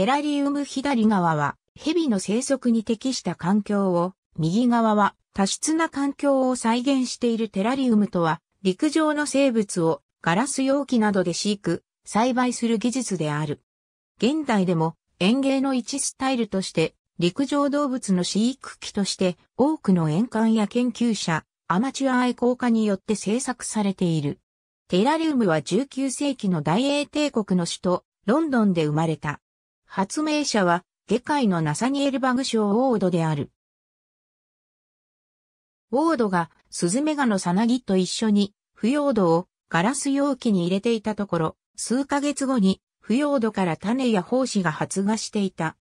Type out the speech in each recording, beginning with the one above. テラリウム左側は蛇の生息に適した環境を、右側は多湿な環境を再現しているテラリウムとは、陸上の生物をガラス容器などで飼育、栽培する技術である。現代でも園芸の一スタイルとして、陸上動物の飼育機として多くの園間や研究者、アマチュア愛好家によって制作されている。テラリウムは19世紀の大英帝国の首都、ロンドンで生まれた。発明者は、下界のナサニエル・バグショー・ウォードである。ウォードがスズメガのさなぎと一緒に腐葉土をガラス容器に入れていたところ、数ヶ月後に腐葉土から種や胞子が発芽していた。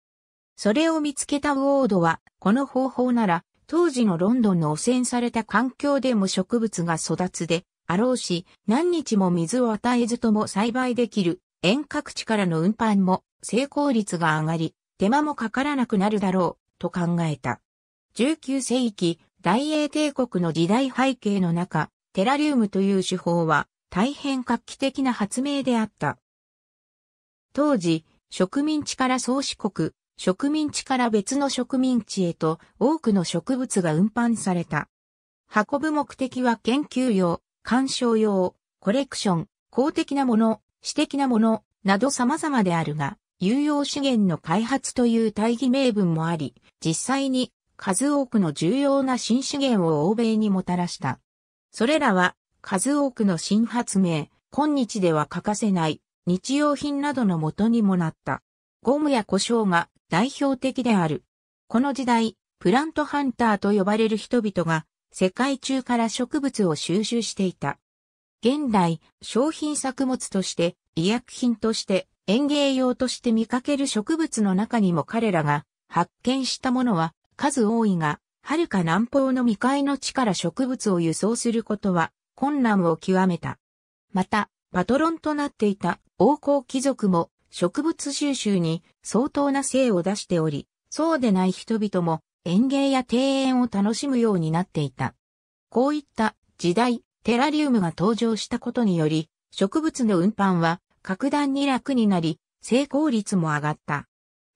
それを見つけたウォードは、この方法なら当時のロンドンの汚染された環境でも植物が育つであろうし、何日も水を与えずとも栽培できる。遠隔地からの運搬も成功率が上がり、手間もかからなくなるだろうと考えた。19世紀、大英帝国の時代背景の中、テラリウムという手法は大変画期的な発明であった。当時、植民地から宗主国、植民地から別の植民地へと多くの植物が運搬された。運ぶ目的は研究用、観賞用、コレクション、公的なもの、私的なもの、など様々であるが、有用資源の開発という大義名分もあり、実際に、数多くの重要な新資源を欧米にもたらした。それらは数多くの新発明、今日では欠かせない日用品などの元にもなった。ゴムや胡椒が代表的である。この時代、プラントハンターと呼ばれる人々が世界中から植物を収集していた。現代、商品作物として、医薬品として、園芸用として見かける植物の中にも彼らが発見したものは、数多いが、遥か南方の未開の地から植物を輸送することは困難を極めた。また、パトロンとなっていた王侯貴族も植物収集に相当な精を出しており、そうでない人々も園芸や庭園を楽しむようになっていた。こういった時代、テラリウムが登場したことにより、植物の運搬は格段に楽になり、成功率も上がった。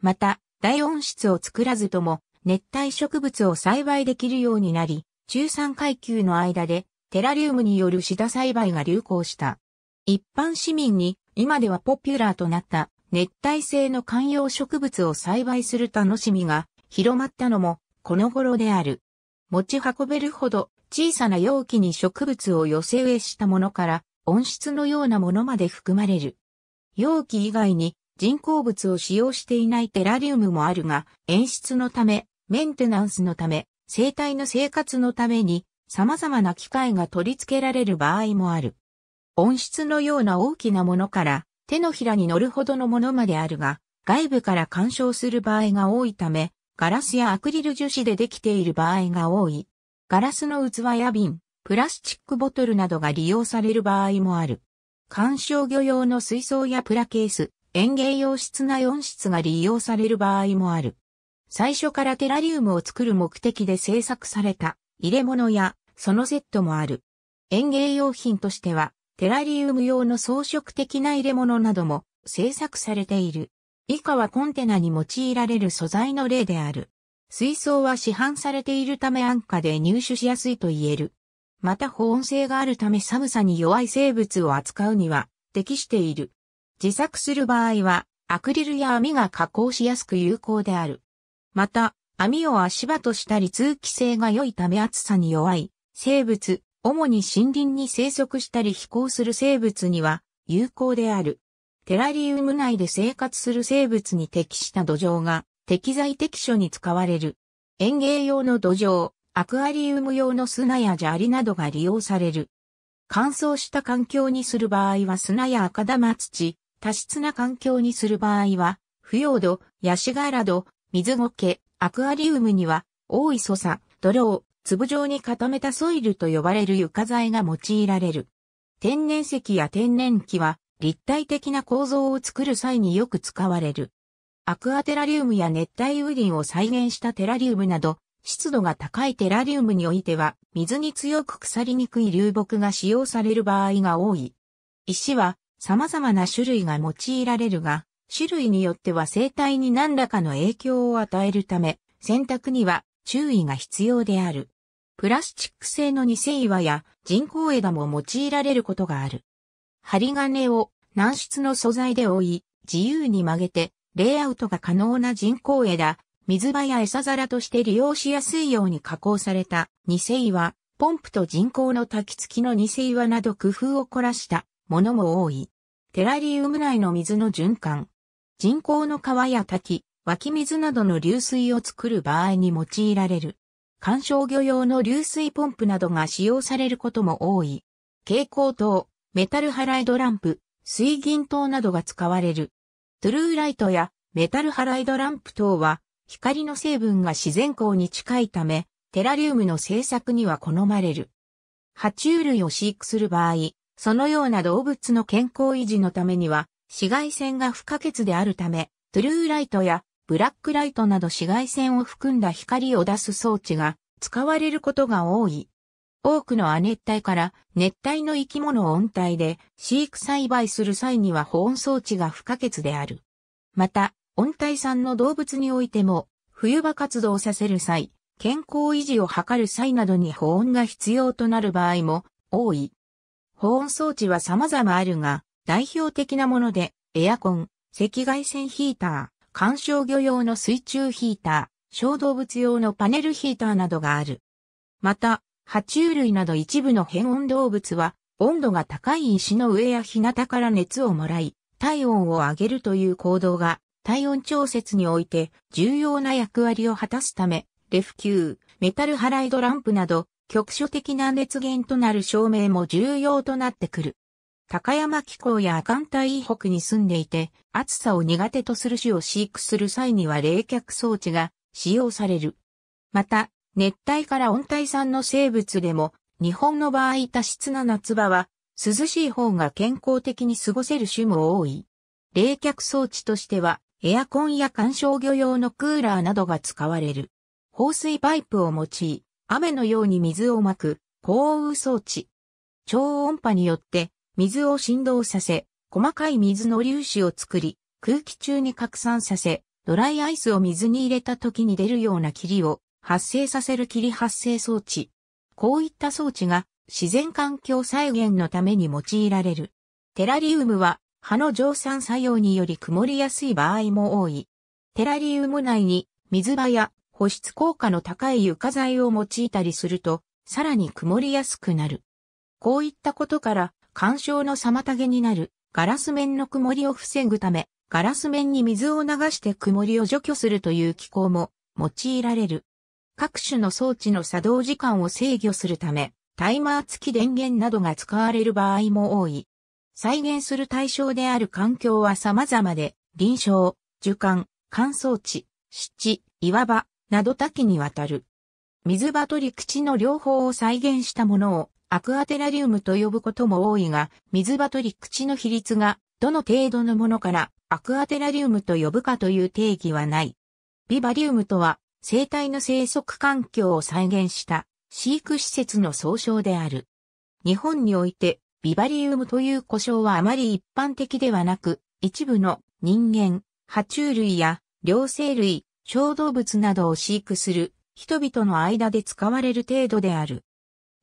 また、大温室を作らずとも、熱帯植物を栽培できるようになり、中産階級の間でテラリウムによるシダ栽培が流行した。一般市民に今ではポピュラーとなった熱帯性の観葉植物を栽培する楽しみが広まったのもこの頃である。持ち運べるほど小さな容器に植物を寄せ植えしたものから温室のようなものまで含まれる。容器以外に人工物を使用していないテラリウムもあるが、演出のため、メンテナンスのため、生態の生活のために様々な機械が取り付けられる場合もある。温室のような大きなものから手のひらに乗るほどのものまであるが、外部から干渉する場合が多いため、ガラスやアクリル樹脂でできている場合が多い。ガラスの器や瓶、プラスチックボトルなどが利用される場合もある。観賞魚用の水槽やプラケース、園芸用室内温室が利用される場合もある。最初からテラリウムを作る目的で制作された入れ物やそのセットもある。園芸用品としてはテラリウム用の装飾的な入れ物なども制作されている。以下はコンテナに用いられる素材の例である。水槽は市販されているため安価で入手しやすいと言える。また保温性があるため寒さに弱い生物を扱うには適している。自作する場合はアクリルや網が加工しやすく有効である。また、網を足場としたり通気性が良いため暑さに弱い生物、主に森林に生息したり飛行する生物には有効である。テラリウム内で生活する生物に適した土壌が適材適所に使われる。園芸用の土壌、アクアリウム用の砂や砂利などが利用される。乾燥した環境にする場合は砂や赤玉土、多湿な環境にする場合は腐葉土、ヤシガラ土、水苔、アクアリウムには、多い粗砂、泥を粒状に固めたソイルと呼ばれる床材が用いられる。天然石や天然木は、立体的な構造を作る際によく使われる。アクアテラリウムや熱帯雨林を再現したテラリウムなど、湿度が高いテラリウムにおいては、水に強く腐りにくい流木が使用される場合が多い。石は、様々な種類が用いられるが、種類によっては生態に何らかの影響を与えるため、選択には注意が必要である。プラスチック製の偽岩や人工枝も用いられることがある。針金を軟質の素材で覆い、自由に曲げてレイアウトが可能な人工枝、水場や餌皿として利用しやすいように加工された偽岩、ポンプと人工の滝付きの偽岩など工夫を凝らしたものも多い。テラリウム内の水の循環。人工の川や滝、湧き水などの流水を作る場合に用いられる。観賞魚用の流水ポンプなどが使用されることも多い。蛍光灯、メタルハライドランプ、水銀灯などが使われる。トゥルーライトやメタルハライドランプ等は光の成分が自然光に近いため、テラリウムの製作には好まれる。爬虫類を飼育する場合、そのような動物の健康維持のためには、紫外線が不可欠であるため、トゥルーライトやブラックライトなど紫外線を含んだ光を出す装置が使われることが多い。多くの亜熱帯から熱帯の生き物を温帯で飼育栽培する際には保温装置が不可欠である。また、温帯産の動物においても、冬場活動させる際、健康維持を図る際などに保温が必要となる場合も多い。保温装置は様々あるが、代表的なもので、エアコン、赤外線ヒーター、観賞魚用の水中ヒーター、小動物用のパネルヒーターなどがある。また、爬虫類など一部の変温動物は、温度が高い石の上や日向から熱をもらい、体温を上げるという行動が、体温調節において重要な役割を果たすため、レフ球、メタルハライドランプなど、局所的な熱源となる照明も重要となってくる。高山気候や阿寒帯以北に住んでいて、暑さを苦手とする種を飼育する際には冷却装置が使用される。また、熱帯から温帯産の生物でも、日本の場合多湿な夏場は、涼しい方が健康的に過ごせる種も多い。冷却装置としては、エアコンや観賞魚用のクーラーなどが使われる。放水パイプを用い、雨のように水をまく、降雨装置。超音波によって、水を振動させ、細かい水の粒子を作り、空気中に拡散させ、ドライアイスを水に入れた時に出るような霧を発生させる霧発生装置。こういった装置が自然環境再現のために用いられる。テラリウムは葉の蒸散作用により曇りやすい場合も多い。テラリウム内に水場や保湿効果の高い床材を用いたりすると、さらに曇りやすくなる。こういったことから、干渉の妨げになるガラス面の曇りを防ぐため、ガラス面に水を流して曇りを除去するという機構も用いられる。各種の装置の作動時間を制御するため、タイマー付き電源などが使われる場合も多い。再現する対象である環境は様々で、林床、樹幹、乾燥地、湿地、岩場など多岐にわたる。水場と陸地の両方を再現したものを、アクアテラリウムと呼ぶことも多いが、水場と陸地の比率がどの程度のものからアクアテラリウムと呼ぶかという定義はない。ビバリウムとは生態の生息環境を再現した飼育施設の総称である。日本においてビバリウムという呼称はあまり一般的ではなく、一部の人間、爬虫類や両生類、小動物などを飼育する人々の間で使われる程度である。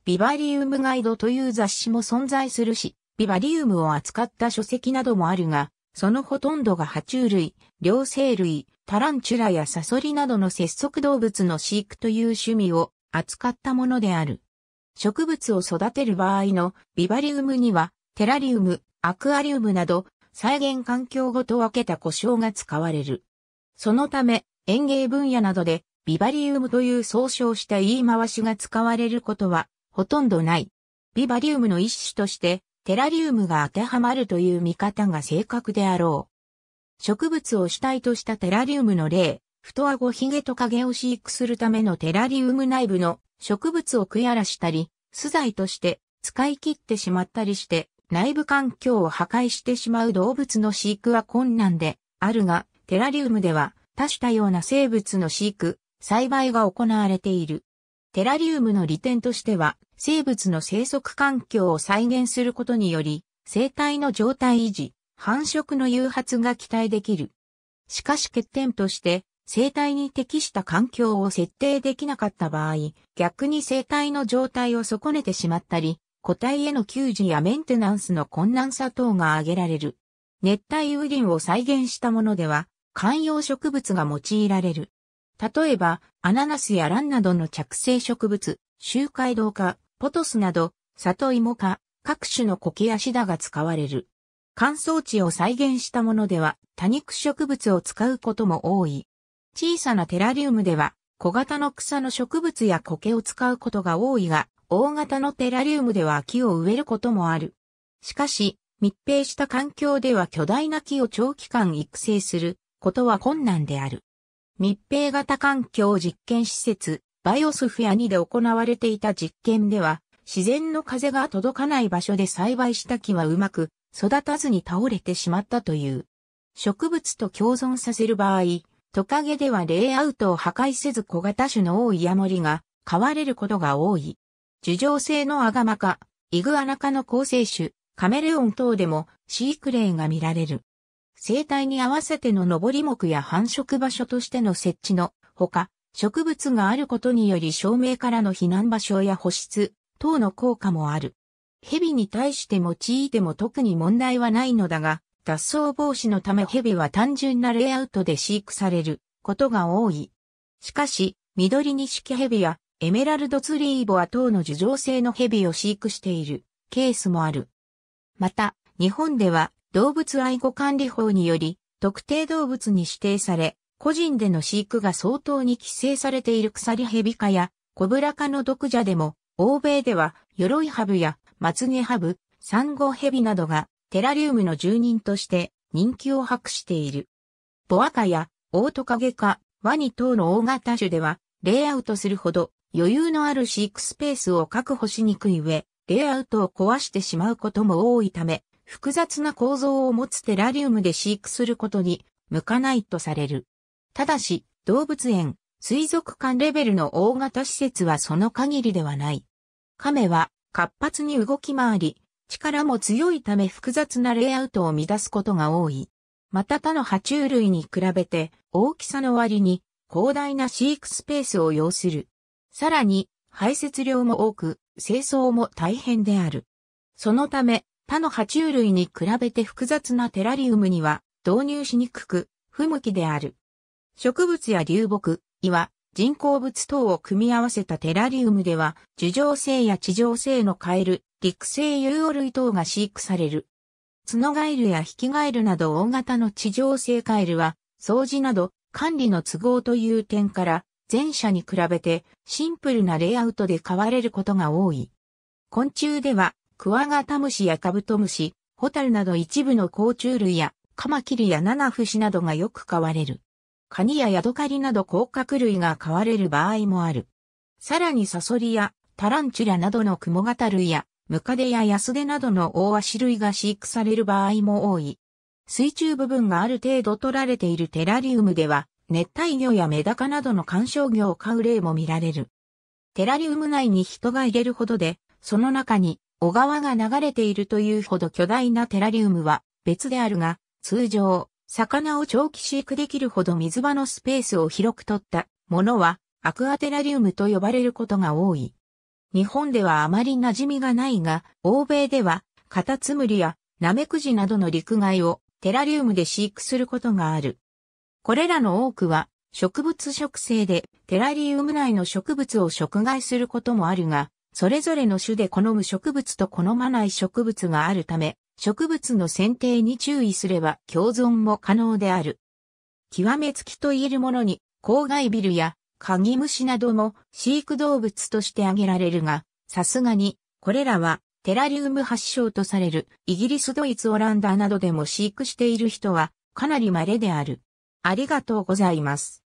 ビバリウムガイドという雑誌も存在するし、ビバリウムを扱った書籍などもあるが、そのほとんどが爬虫類、両生類、タランチュラやサソリなどの節足動物の飼育という趣味を扱ったものである。植物を育てる場合のビバリウムには、テラリウム、アクアリウムなど、再現環境ごと分けた呼称が使われる。そのため、園芸分野などで、ビバリウムという総称した言い回しが使われることは、ほとんどない。ビバリウムの一種として、テラリウムが当てはまるという見方が正確であろう。植物を主体としたテラリウムの例、太あごヒゲトカゲを飼育するためのテラリウム内部の植物を食い荒らしたり、巣材として使い切ってしまったりして、内部環境を破壊してしまう動物の飼育は困難であるが、テラリウムでは多種多様な生物の飼育、栽培が行われている。テラリウムの利点としては、生物の生息環境を再現することにより、生態の状態維持、繁殖の誘発が期待できる。しかし欠点として、生態に適した環境を設定できなかった場合、逆に生態の状態を損ねてしまったり、個体への給餌やメンテナンスの困難さ等が挙げられる。熱帯雨林を再現したものでは、観葉植物が用いられる。例えば、アナナスやランなどの着生植物、秋海棠科、ポトスなど、里芋科、各種のコケやシダが使われる。乾燥地を再現したものでは、多肉植物を使うことも多い。小さなテラリウムでは、小型の草の植物や苔を使うことが多いが、大型のテラリウムでは木を植えることもある。しかし、密閉した環境では巨大な木を長期間育成することは困難である。密閉型環境実験施設、バイオスフィア2で行われていた実験では、自然の風が届かない場所で栽培した木はうまく育たずに倒れてしまったという。植物と共存させる場合、トカゲではレイアウトを破壊せず小型種の多いヤモリが飼われることが多い。樹上性のアガマ科、イグアナ科の構成種、カメレオン等でもシークレーが見られる。生態に合わせての登り木や繁殖場所としての設置のほか、植物があることにより照明からの避難場所や保湿等の効果もある。蛇に対して用いても特に問題はないのだが、脱走防止のためヘビは単純なレイアウトで飼育されることが多い。しかし、緑ニシキヘビやエメラルドツリーボア等の樹上性のヘビを飼育しているケースもある。また、日本では動物愛護管理法により特定動物に指定され、個人での飼育が相当に規制されている鎖ヘビ科やコブラ科の毒蛇でも、欧米では鎧ハブやマツゲハブ、サンゴヘビなどが、テラリウムの住人として人気を博している。ボア科やオオトカゲ科、ワニ等の大型種では、レイアウトするほど余裕のある飼育スペースを確保しにくい上、レイアウトを壊してしまうことも多いため、複雑な構造を持つテラリウムで飼育することに向かないとされる。ただし、動物園、水族館レベルの大型施設はその限りではない。亀は活発に動き回り、力も強いため複雑なレイアウトを乱すことが多い。また他の爬虫類に比べて大きさの割に広大な飼育スペースを要する。さらに排泄量も多く清掃も大変である。そのため他の爬虫類に比べて複雑なテラリウムには導入しにくく不向きである。植物や流木、岩、人工物等を組み合わせたテラリウムでは樹上性や地上性のカエル、陸生ユウオ類等が飼育される。ツノガエルやヒキガエルなど大型の地上性カエルは、掃除など管理の都合という点から、前者に比べてシンプルなレイアウトで飼われることが多い。昆虫では、クワガタムシやカブトムシ、ホタルなど一部の甲虫類や、カマキリやナナフシなどがよく飼われる。カニやヤドカリなど甲殻類が飼われる場合もある。さらにサソリやタランチュラなどのクモガタ類や、ムカデやヤスデなどのオオワシ類が飼育される場合も多い。水中部分がある程度取られているテラリウムでは、熱帯魚やメダカなどの観賞魚を飼う例も見られる。テラリウム内に人が入れるほどで、その中に小川が流れているというほど巨大なテラリウムは別であるが、通常、魚を長期飼育できるほど水場のスペースを広く取ったものは、アクアテラリウムと呼ばれることが多い。日本ではあまり馴染みがないが、欧米ではカタツムリやナメクジなどの陸外をテラリウムで飼育することがある。これらの多くは植物食性でテラリウム内の植物を食害することもあるが、それぞれの種で好む植物と好まない植物があるため、植物の選定に注意すれば共存も可能である。極めつきと言えるものに、コウガイビルやカギムシなども飼育動物として挙げられるが、さすがに、これらはテラリウム発祥とされるイギリス、ドイツ、オランダなどでも飼育している人はかなり稀である。ありがとうございます。